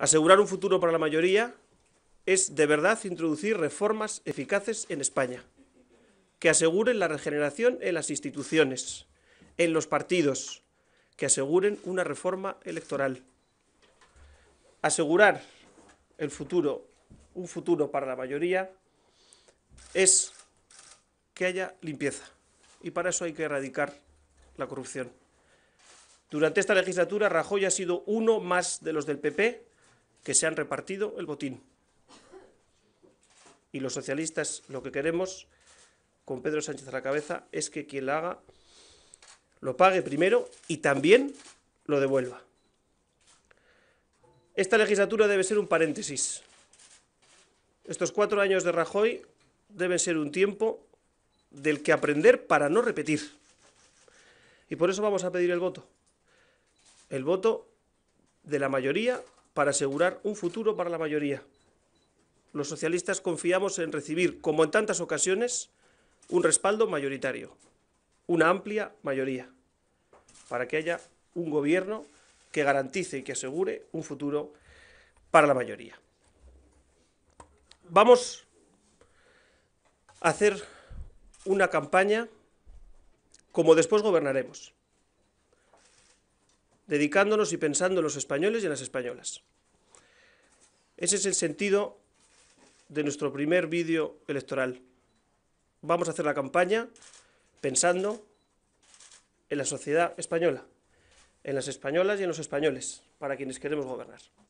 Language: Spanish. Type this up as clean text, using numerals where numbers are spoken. Asegurar un futuro para la mayoría es de verdad introducir reformas eficaces en España, que aseguren la regeneración en las instituciones, en los partidos, que aseguren una reforma electoral. Asegurar el futuro, un futuro para la mayoría, es que haya limpieza, y para eso hay que erradicar la corrupción. Durante esta legislatura, Rajoy ha sido uno más de los del PP que se han repartido el botín. Y los socialistas lo que queremos, con Pedro Sánchez a la cabeza, es que quien la haga lo pague primero y también lo devuelva. Esta legislatura debe ser un paréntesis. Estos 4 años de Rajoy deben ser un tiempo del que aprender para no repetir. Y por eso vamos a pedir el voto de la mayoría para asegurar un futuro para la mayoría. Los socialistas confiamos en recibir, como en tantas ocasiones, un respaldo mayoritario, una amplia mayoría, para que haya un gobierno que garantice y que asegure un futuro para la mayoría. Vamos a hacer una campaña como después gobernaremos, dedicándonos y pensando en los españoles y en las españolas. Ese es el sentido de nuestro primer vídeo electoral. Vamos a hacer la campaña pensando en la sociedad española, en las españolas y en los españoles, para quienes queremos gobernar.